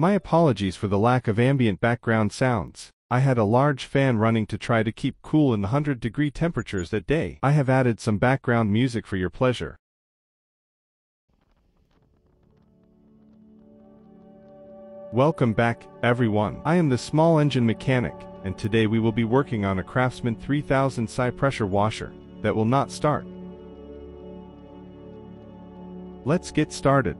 My apologies for the lack of ambient background sounds. I had a large fan running to try to keep cool in the 100-degree temperatures that day. I have added some background music for your pleasure. Welcome back, everyone. I am the small engine mechanic, and today we will be working on a Craftsman 3000 psi pressure washer that will not start. Let's get started.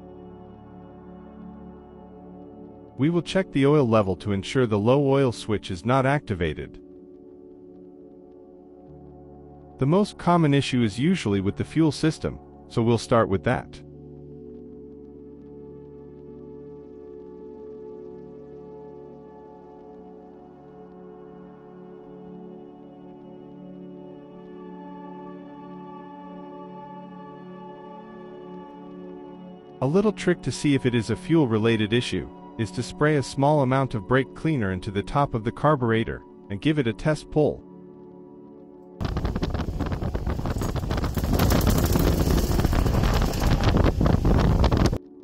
We will check the oil level to ensure the low oil switch is not activated. The most common issue is usually with the fuel system, so we'll start with that. A little trick to see if it is a fuel-related issue is to spray a small amount of brake cleaner into the top of the carburetor and give it a test pull.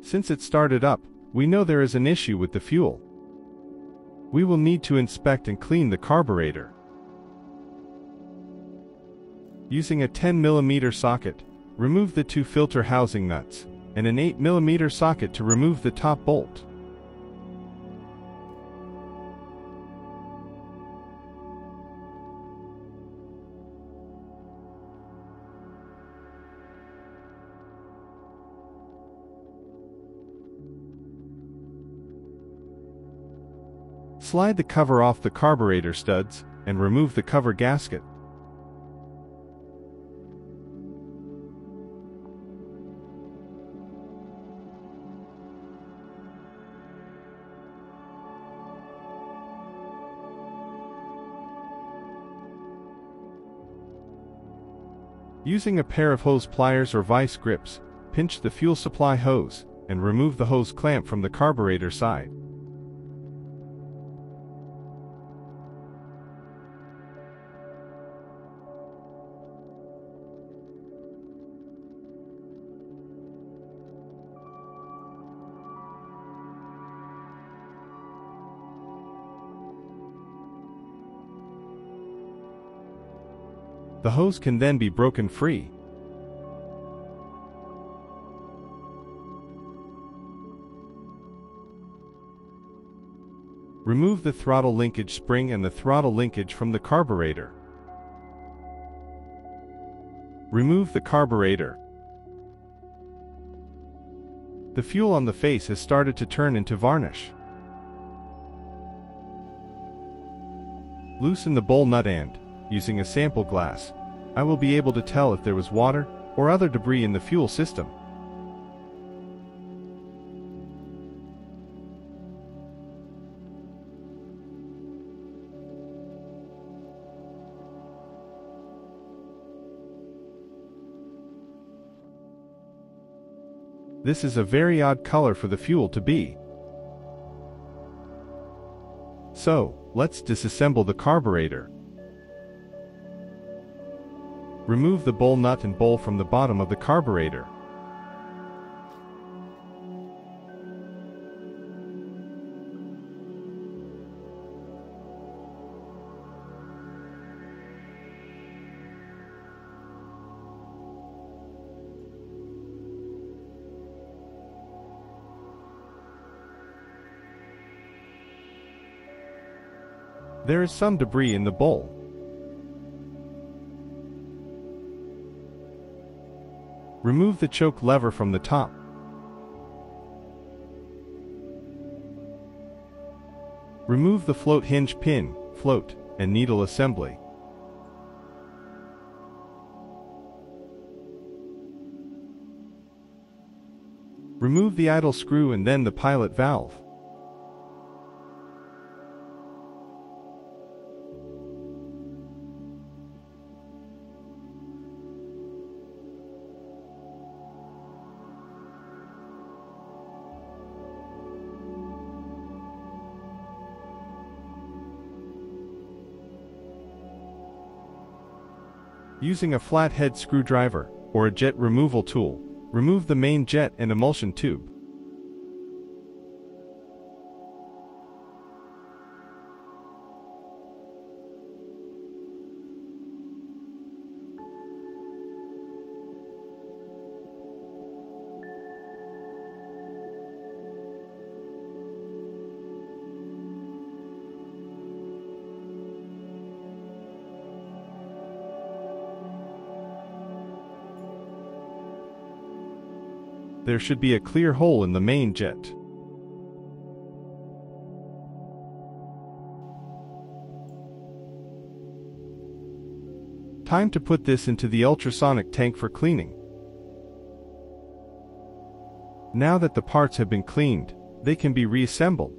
Since it started up, we know there is an issue with the fuel. We will need to inspect and clean the carburetor. Using a 10 mm socket, remove the two filter housing nuts, and an 8 mm socket to remove the top bolt. Slide the cover off the carburetor studs and remove the cover gasket. Using a pair of hose pliers or vice grips, pinch the fuel supply hose and remove the hose clamp from the carburetor side. The hose can then be broken free. Remove the throttle linkage spring and the throttle linkage from the carburetor. Remove the carburetor. The fuel on the face has started to turn into varnish. Loosen the bowl nut and, using a sample glass, I will be able to tell if there was water or other debris in the fuel system. This is a very odd color for the fuel to be. So, let's disassemble the carburetor. Remove the bowl nut and bowl from the bottom of the carburetor. There is some debris in the bowl. Remove the choke lever from the top. Remove the float hinge pin, float, and needle assembly. Remove the idle screw and then the pilot valve. Using a flathead screwdriver or a jet removal tool, remove the main jet and emulsion tube. there should be a clear hole in the main jet. Time to put this into the ultrasonic tank for cleaning. Now that the parts have been cleaned, they can be reassembled.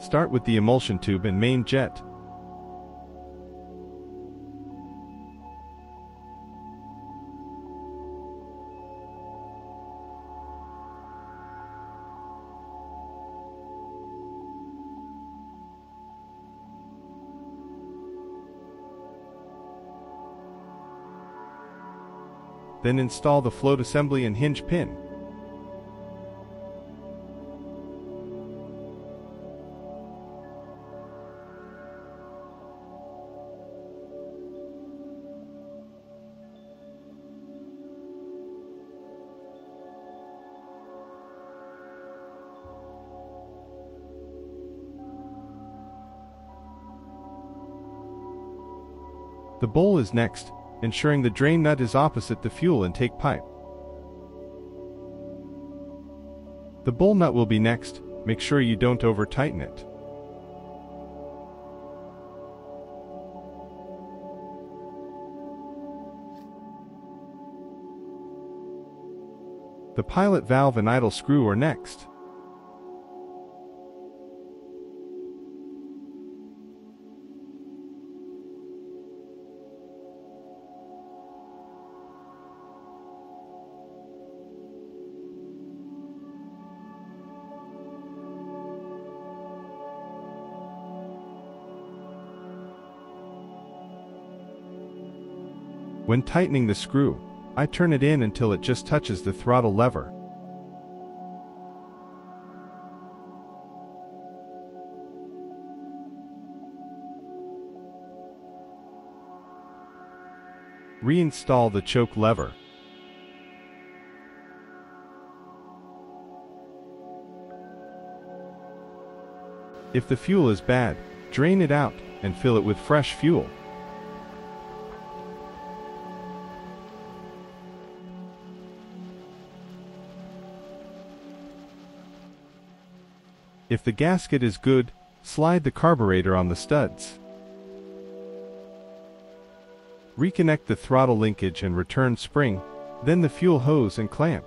Start with the emulsion tube and main jet. Then install the float assembly and hinge pin. The bowl is next, ensuring the drain nut is opposite the fuel intake pipe. The bowl nut will be next, make sure you don't over-tighten it. The pilot valve and idle screw are next. When tightening the screw, I turn it in until it just touches the throttle lever. Reinstall the choke lever. If the fuel is bad, drain it out and fill it with fresh fuel. If the gasket is good, slide the carburetor on the studs. Reconnect the throttle linkage and return spring, then the fuel hose and clamp.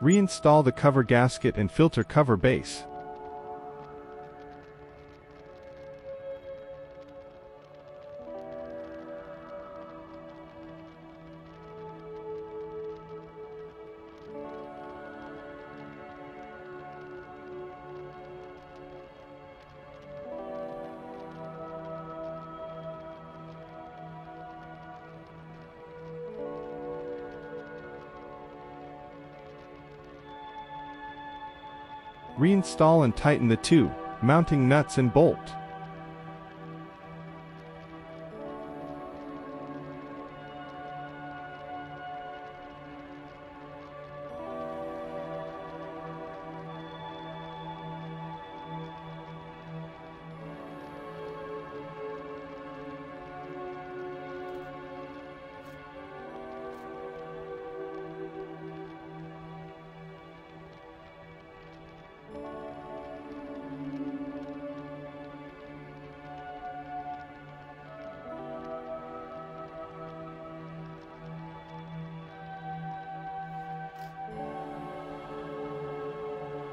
Reinstall the cover gasket and filter cover base. Reinstall and tighten the two mounting nuts and bolt.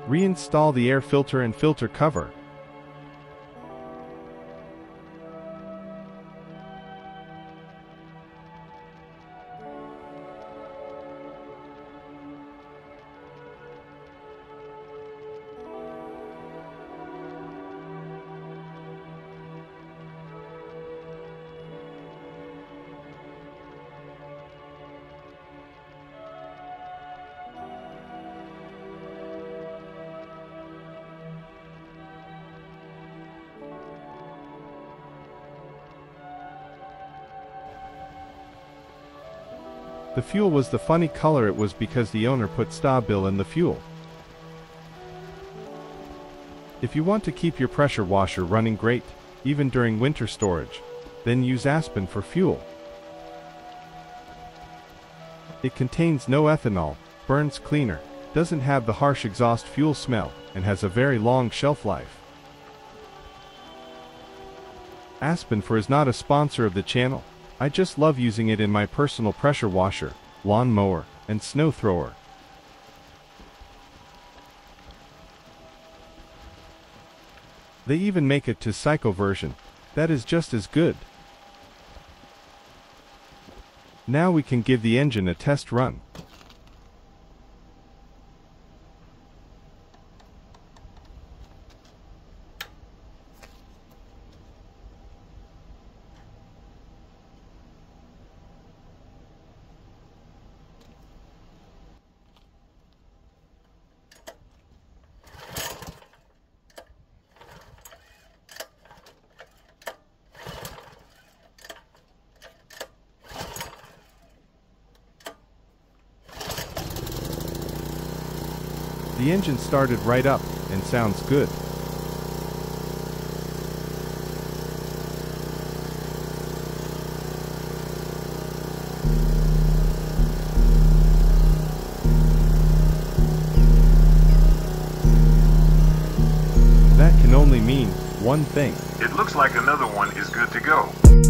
Reinstall the air filter and filter cover. The fuel was the funny color. It was because the owner put Sta-Bil in the fuel. If you want to keep your pressure washer running great, even during winter storage, then use Aspen for fuel. It contains no ethanol, burns cleaner, doesn't have the harsh exhaust fuel smell, and has a very long shelf life. Aspen4 is not a sponsor of the channel. I just love using it in my personal pressure washer, lawn mower, and snow thrower. They even make it to cycle version. That is just as good. Now we can give the engine a test run. The engine started right up, and sounds good. That can only mean one thing. It looks like another one is good to go.